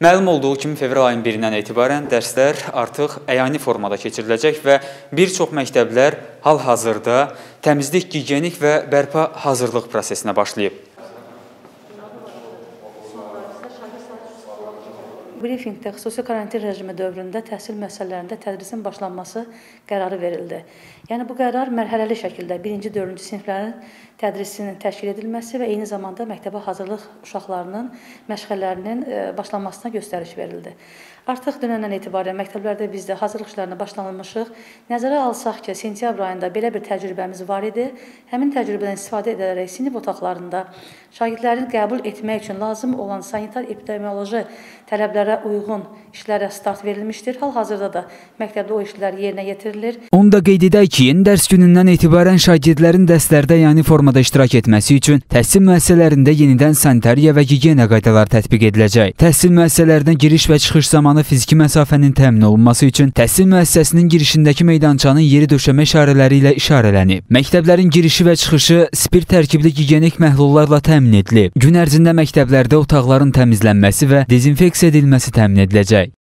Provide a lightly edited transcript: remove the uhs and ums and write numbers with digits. Məlum olduğu kimi fevral ayın 1-dən etibarən dərslər artıq əyani formada keçiriləcək və bir çox məktəblər hal-hazırda təmizlik, gigiyenik və bərpa hazırlıq prosesinə başlayıb. Brifingdə xüsusi karantin rejimi dövründə təhsil məsələlərində tədrisin başlanması qərarı verildi. Yəni bu qərar mərhələli şəkildə 1-ci, 4-cü siniflərin tədrisinin təşkil edilməsi və eyni zamanda məktəbə hazırlıq uşaqlarının məşğələlərinin başlanmasına göstəriş verildi. Artıq dünəndən etibarən məktəblərdə biz də hazırlıq işlərinə başlanılmışıq. Nəzərə alsaq ki, sentyabr ayında belə bir təcrübəmiz var idi. Həmin təcrübədən istifadə edərək sinif otaqlarında şagirdlərin qəbul etmək üçün lazım olan sanitar epidemioloji tələblərə uyğun işlərə start verilmişdir. Hal-hazırda da məktəbdə o işlər yerinə yetirilir. Onu da qeyd edək ki, yeni dərs günündən etibarən şagirdlərin dərslərdə yəni formada iştirak etməsi üçün təhsil müəssisələrində yenidən sanitariya və gigiyena qaydaları tətbiq ediləcək. Təhsil müəssisələrinə giriş və çıxış zamanı fiziki məsafənin təmin olunması üçün təhsil müəssisəsinin girişindəki meydançanın yeri döşəmə işarələri ilə işarələnib. Məktəblərin girişi və çıxışı spir tərkibli gigiyenik məhlullarla təmin edilib. Gün ərzində məktəblərdə otaqların təmizlənməsi və dezinfeksiya edilməsi təmin ediləcək.